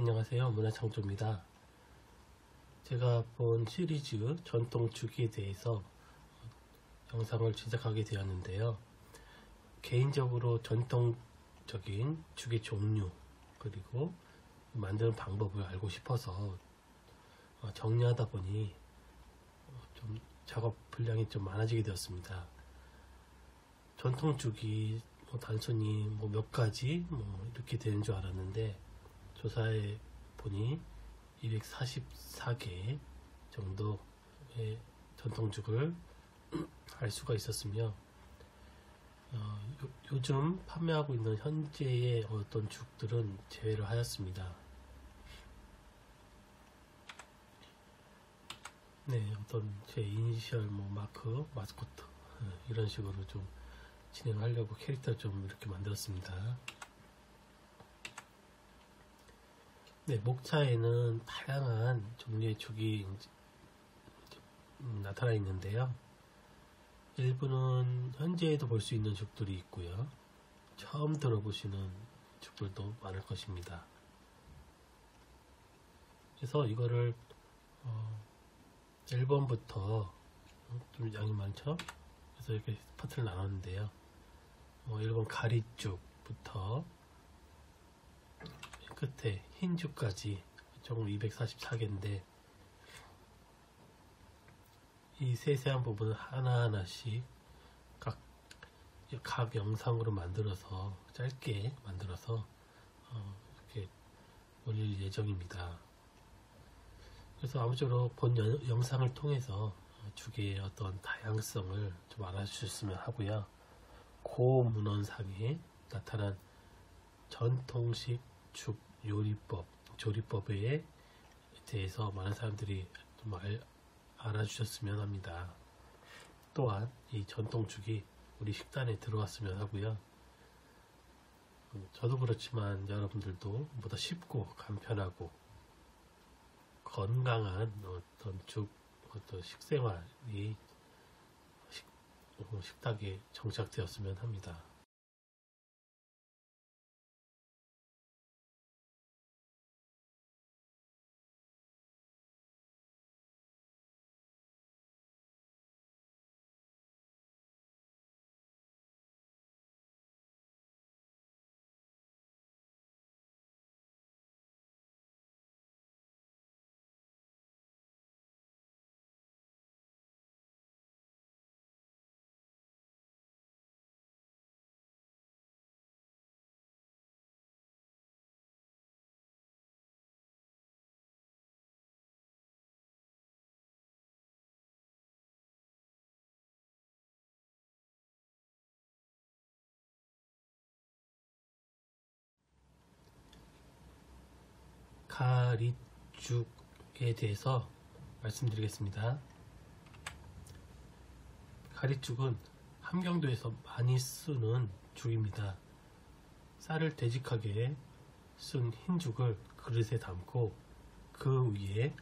안녕하세요. 문화창조입니다. 제가 본 시리즈 전통죽에 대해서 영상을 제작하게 되었는데요. 개인적으로 전통적인 죽의 종류 그리고 만드는 방법을 알고 싶어서 정리하다 보니 좀 작업 분량이 좀 많아지게 되었습니다. 전통죽이 단순히 몇 가지 이렇게 되는 줄 알았는데 조사해 보니 244개 정도의 전통죽을 알 수가 있었으며 요즘 판매하고 있는 현재의 어떤 죽들은 제외를 하였습니다. 네, 어떤 제 이니셜 마크, 마스코트 이런 식으로 좀 진행하려고 캐릭터 좀 이렇게 만들었습니다. 네, 목차에는 다양한 종류의 죽이 나타나 있는데요. 일부는 현재에도 볼 수 있는 죽들이 있고요. 처음 들어보시는 죽들도 많을 것입니다. 그래서 이거를 1번부터 좀 양이 많죠? 그래서 이렇게 파트를 나눴는데요. 1번 가릿죽부터 끝에 흰죽까지 총 244개인데 이 세세한 부분을 하나하나씩 각 영상으로 만들어서 짧게 만들어서 이렇게 올릴 예정입니다. 그래서 아무쪼록 본 영상을 통해서 죽의 어떤 다양성을 좀 알아주셨으면 하고요. 고문헌상에 나타난 전통식 죽 요리법, 조리법에 대해서 많은 사람들이 좀 알아주셨으면 합니다. 또한 이 전통죽이 우리 식단에 들어왔으면 하고요. 저도 그렇지만 여러분들도 보다 쉽고 간편하고 건강한 어떤 죽, 어떤 식생활이 식탁에 정착되었으면 합니다. 가릿죽에 대해서 말씀드리겠습니다. 가릿죽은 함경도에서 많이 쓰는 죽입니다. 쌀을 되직하게 쓴 흰죽을 그릇에 담고 그 위에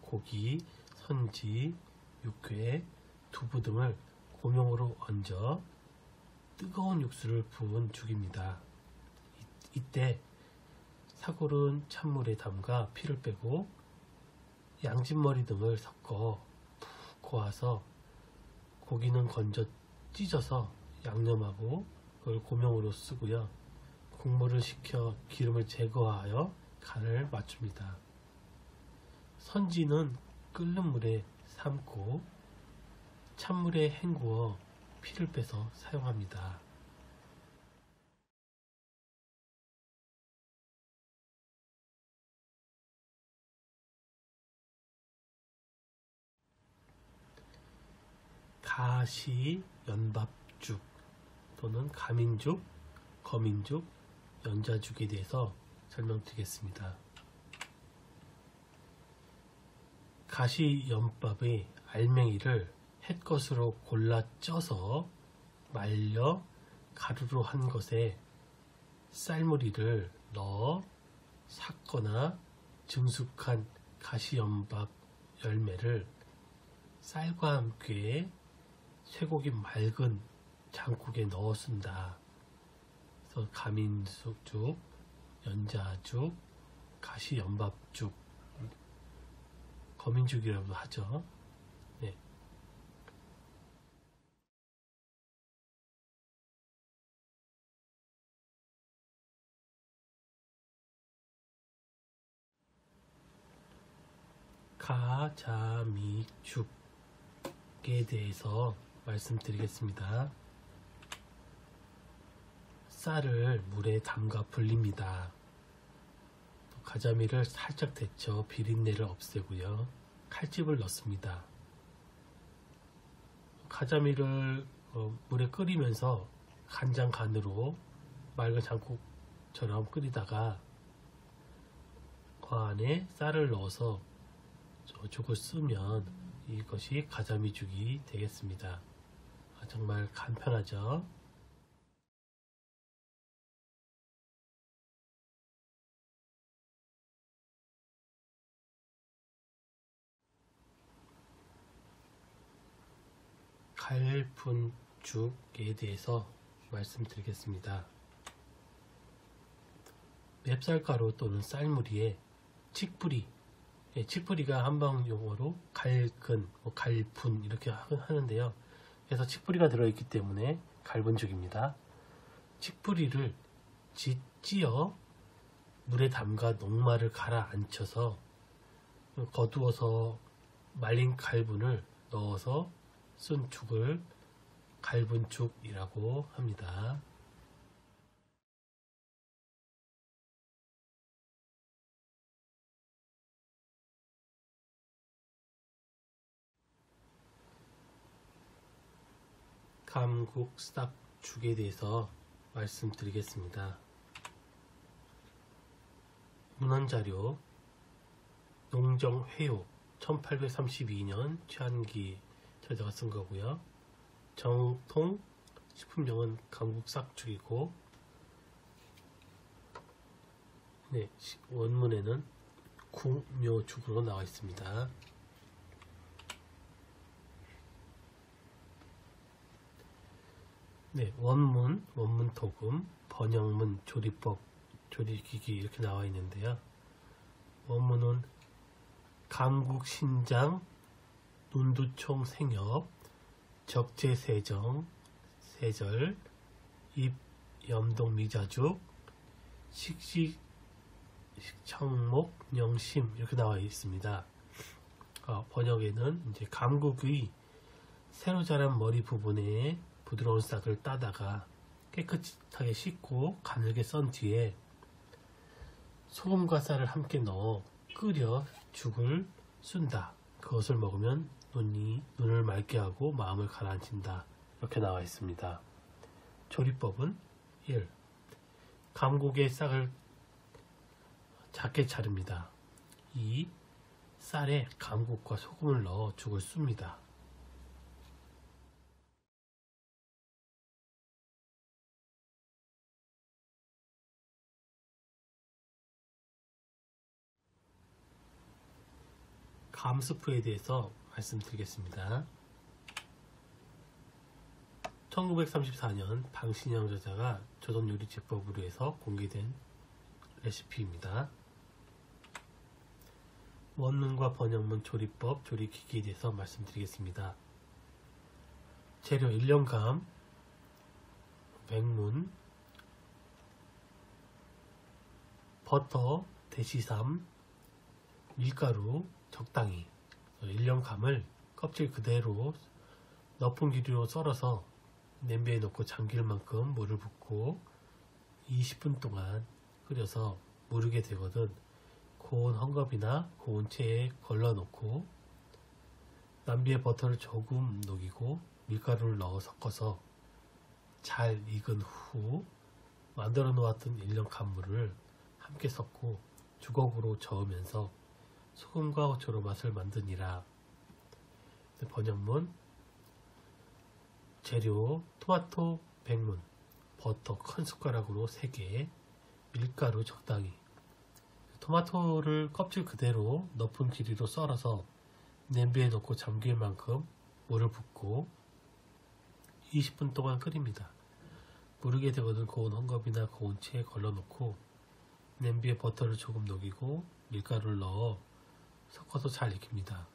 고기, 선지, 육회, 두부 등을 고명으로 얹어 뜨거운 육수를 부은 죽입니다. 이때 사골은 찬물에 담가 피를 빼고 양짓머리 등을 섞어 푹 고아서 고기는 건져 찢어서 양념하고 그걸 고명으로 쓰고요. 국물을 식혀 기름을 제거하여 간을 맞춥니다. 선지는 끓는 물에 삶고 찬물에 헹구어 피를 빼서 사용합니다. 가시연밥죽 또는 감인죽, 검인죽, 연자죽에 대해서 설명드리겠습니다. 가시연밥의 알맹이를 햇것으로 골라 쪄서 말려 가루로 한 것에 쌀무리를 넣어 삭거나 증숙한 가시연밥 열매를 쌀과 함께 쇠고기 맑은 장국에 넣어 쓴다. 그래서 감인죽, 연자죽, 가시연밥죽, 검인죽이라고도 하죠. 네. 가자미죽에 대해서 말씀드리겠습니다. 쌀을 물에 담가 불립니다. 가자미를 살짝 데쳐 비린내를 없애고요. 칼집을 넣습니다. 가자미를 물에 끓이면서 간장간으로 맑은 장국처럼 끓이다가 그 안에 쌀을 넣어서 죽을 쓰면 이것이 가자미죽이 되겠습니다. 정말 간편하죠? 갈분죽에 대해서 말씀드리겠습니다. 맵쌀가루 또는 쌀무리에 칡뿌리가 한방용어로 갈근, 갈분 이렇게 하는데요. 그래서 칡뿌리가 들어있기 때문에 갈분죽입니다. 칡뿌리를 찌어 물에 담가 녹말을 가라앉혀서 거두어서 말린 갈분을 넣어서 쓴 죽을 갈분죽이라고 합니다. 감국쌉죽에 대해서 말씀드리겠습니다. 문헌자료 농정회요 1832년 최한기 저자가 쓴 거고요. 정통 식품명은 감국쌉죽이고 네, 원문에는 궁묘죽으로 나와 있습니다. 네, 원문, 도금, 번역문, 조리법, 조리기기 이렇게 나와 있는데요. 원문은 감국신장 논두총 생엽, 적재세정, 세절, 입염동미자죽, 식청목, 영심 이렇게 나와 있습니다. 번역에는 이제 감국의 새로 자란 머리 부분에 부드러운 싹을 따다가 깨끗하게 씻고 가늘게 썬 뒤에 소금과 쌀을 함께 넣어 끓여 죽을 쓴다. 그것을 먹으면 눈을 맑게 하고 마음을 가라앉힌다. 이렇게 나와 있습니다. 조리법은 1. 감국의 싹을 작게 자릅니다. 2. 쌀에 감국과 소금을 넣어 죽을 씁니다. 감스프에 대해서 말씀드리겠습니다. 1934년 방신영 저자가 조선요리제법으로 해서 공개된 레시피입니다. 원문과 번역문, 조리법, 조리기기에 대해서 말씀드리겠습니다. 재료 1년감, 백문, 버터, 대시삼, 밀가루, 적당히 1년감을 껍질 그대로 넓은 길이로 썰어서 냄비에 넣고 잠길 만큼 물을 붓고 20분 동안 끓여서 무르게 되거든 고온 헝겊이나 고온 체에 걸러 놓고 냄비에 버터를 조금 녹이고 밀가루를 넣어 섞어서 잘 익은 후 만들어 놓았던 1년감 물을 함께 섞고 주걱으로 저으면서 소금과 고추로 맛을 만드니라. 번역문 재료 토마토 100문, 버터 큰 숟가락으로 3개, 밀가루 적당히. 토마토를 껍질 그대로 넓은 길이로 썰어서 냄비에 넣고 잠길 만큼 물을 붓고 20분 동안 끓입니다. 무르게 되거든 고온 헝겊이나 고온 체에 걸러 놓고 냄비에 버터를 조금 녹이고 밀가루를 넣어 섞어서 잘 익힙니다.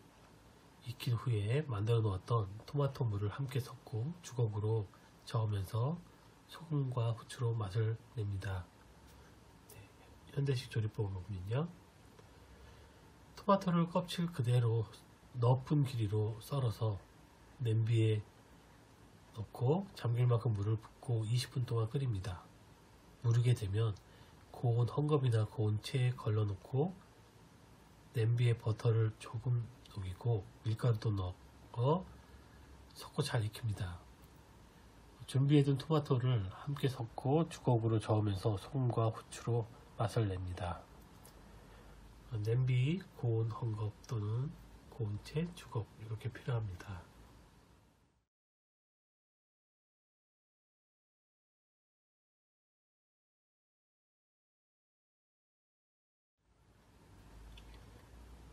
익힌 후에 만들어 놓았던 토마토 물을 함께 섞고 주걱으로 저으면서 소금과 후추로 맛을 냅니다. 현대식 조리법을 보면요, 토마토를 껍질 그대로 넓은 길이로 썰어서 냄비에 넣고 잠길 만큼 물을 붓고 20분 동안 끓입니다. 무르게 되면 고온 헝겊이나 고온 체에 걸러 놓고 냄비에 버터를 조금 녹이고 밀가루도 넣어 섞고 잘 익힙니다. 준비해둔 토마토를 함께 섞고 주걱으로 저으면서 소금과 후추로 맛을 냅니다. 냄비, 고온 헝겊 또는 고온 채, 주걱 이렇게 필요합니다.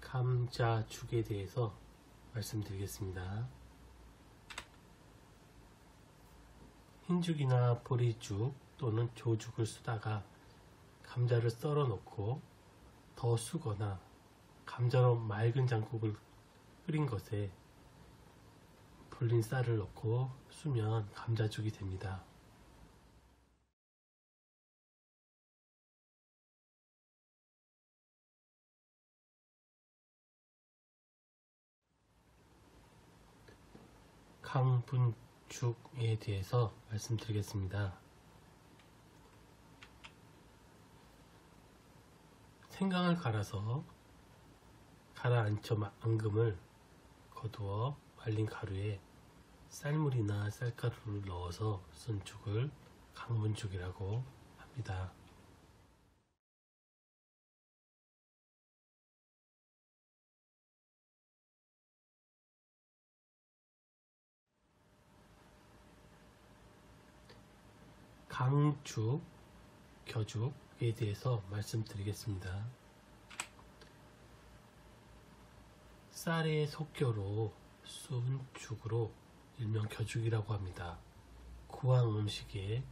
감자죽에 대해서 말씀드리겠습니다. 흰죽이나 보리죽 또는 조죽을 쓰다가 감자를 썰어 놓고 더 쓰거나 감자로 맑은 장국을 끓인 것에 불린 쌀을 넣고 쓰면 감자죽이 됩니다. 강분죽에 대해서 말씀드리겠습니다. 생강을 갈아서 가라앉혀 앙금을 거두어 말린 가루에 쌀물이나 쌀가루를 넣어서 쓴 죽을 강분죽이라고 합니다. 강죽, 겨죽에 대해서 말씀드리겠습니다. 쌀의 속겨로 쏜 죽으로 일명 겨죽이라고 합니다. 고항 음식의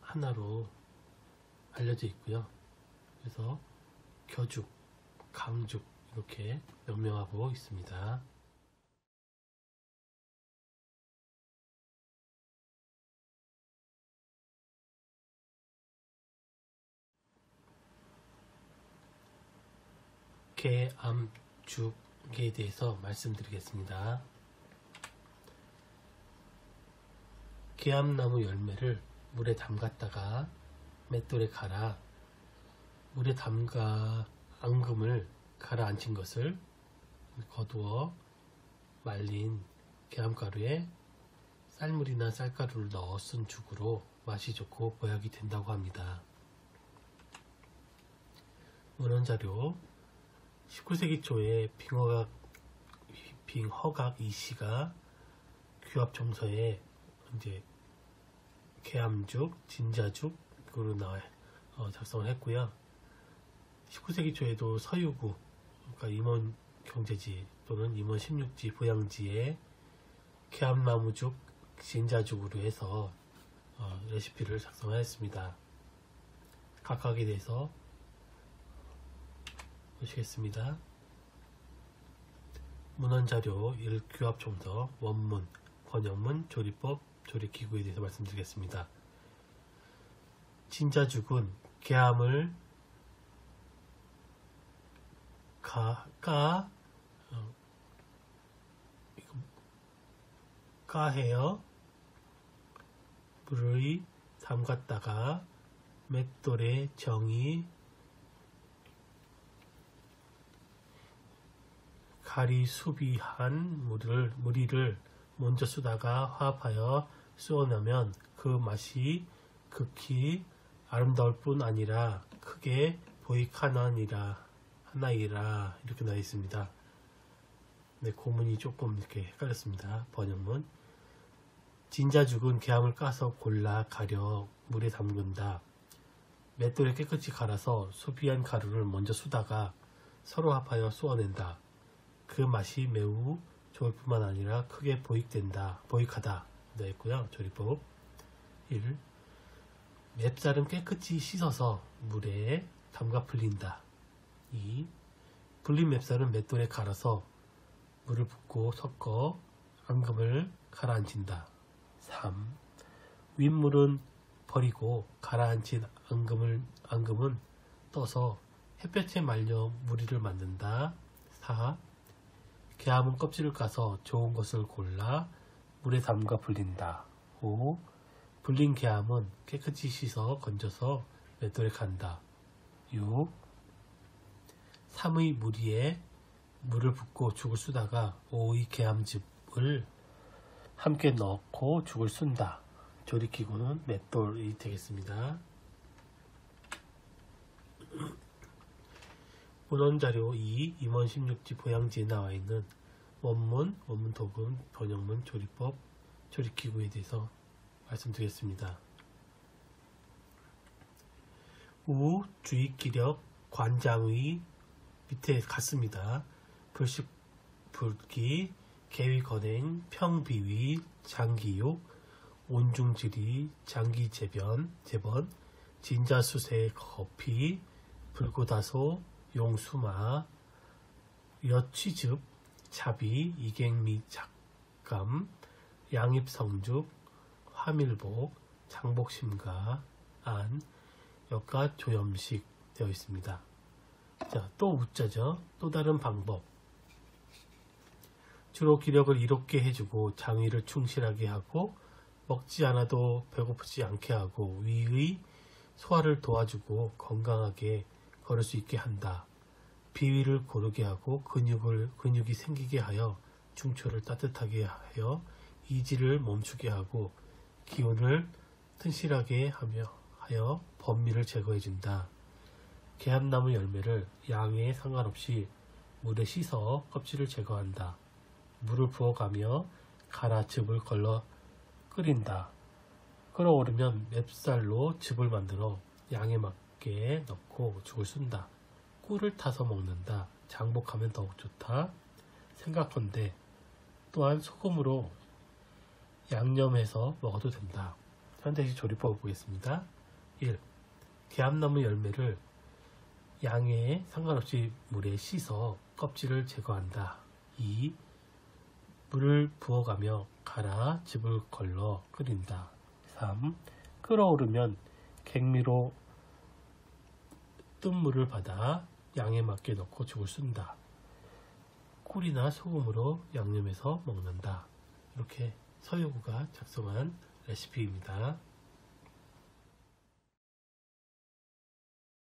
하나로 알려져 있고요. 그래서 겨죽, 강죽 이렇게 명명하고 있습니다. 개암죽에 대해서 말씀드리겠습니다. 개암나무 열매를 물에 담갔다가 맷돌에 갈아 물에 담가 앙금을 가라앉힌 것을 거두어 말린 개암가루에 쌀물이나 쌀가루를 넣어 쓴 죽으로 맛이 좋고 보약이 된다고 합니다. 문헌자료 19세기 초에 빙허각 이씨가 귀합정서에 이제 개암죽, 진자죽으로 작성을 했고요. 19세기 초에도 서유구, 그러니까 임원경제지 또는 임원16지 보양지에 개암나무죽, 진자죽으로 해서 레시피를 작성하였습니다. 각각에 대해서 보시겠습니다. 문헌자료 1규합총서 원문, 번역문, 조리법, 조리기구에 대해서 말씀드리겠습니다. 진자죽은 개암을 까헤어 물에 담갔다가 맷돌에 정이 가리 수비한 무리를 먼저 쏘다가 화합하여 쏘어내면 그 맛이 극히 아름다울 뿐 아니라 크게 보이카나이라 이렇게 나와 있습니다. 네, 고문이 조금 이렇게 헷갈렸습니다. 번역문. 진자죽은 개암을 까서 골라 가려 물에 담근다. 맷돌에 깨끗이 갈아서 수비한 가루를 먼저 쏘다가 서로 합하여 쏘어낸다. 그 맛이 매우 좋을 뿐만 아니라 크게 보익하다 했고요. 조리법 1. 맵쌀은 깨끗이 씻어서 물에 담가 불린다. 2. 불린 맵쌀은 맷돌에 갈아서 물을 붓고 섞어 앙금을 가라앉힌다. 3. 윗물은 버리고 가라앉힌 앙금은 떠서 햇볕에 말려 무리를 만든다. 4. 개암은 껍질을 까서 좋은 것을 골라 물에 담가 불린다. 5. 불린 개암은 깨끗이 씻어 건져서 맷돌에 간다. 6. 3의 무리에 물을 붓고 죽을 쓰다가 5의 개암즙을 함께 넣고 죽을 쓴다. 조리기구는 맷돌이 되겠습니다. 본원자료 2 임원16지 보양지에 나와있는 원문, 도금, 번역문, 조리법, 조리기구에 대해서 말씀드리겠습니다. 우, 주익기력, 관장의 밑에 같습니다. 불식불기, 개위건행, 평비위, 장기욕, 온중지리, 장기재변, 재번, 진자수세, 거피, 불고다소, 용수마, 여취즙, 자비, 이갱미, 작감, 양입성죽, 화밀복, 장복심가, 안, 역과 조염식 되어 있습니다. 자, 또 우자죠. 또 다른 방법. 주로 기력을 이롭게 해주고 장위를 충실하게 하고 먹지 않아도 배고프지 않게 하고 위의 소화를 도와주고 건강하게 걸을 수 있게 한다. 비위를 고르게 하고 근육이 생기게 하여 중초를 따뜻하게 하여 이지를 멈추게 하고 기운을 튼실하게 하여 번미를 제거해준다. 개암나무 열매를 양에 상관없이 물에 씻어 껍질을 제거한다. 물을 부어가며 갈아 즙을 걸러 끓인다. 끓어오르면 맵쌀로 즙을 만들어 양에 맞게 넣고 죽을 쓴다. 꿀을 타서 먹는다. 장복하면 더욱 좋다. 생각컨대 또한 소금으로 양념해서 먹어도 된다. 현대식 조리법을 보겠습니다. 1. 개암나무 열매를 양에 상관없이 물에 씻어 껍질을 제거한다. 2. 물을 부어가며 갈아 즙을 걸러 끓인다. 3. 끓어오르면 갱미로 뜬 물을 받아 양에 맞게 넣고 죽을 쓴다. 꿀이나 소금으로 양념해서 먹는다. 이렇게 서유구가 작성한 레시피입니다.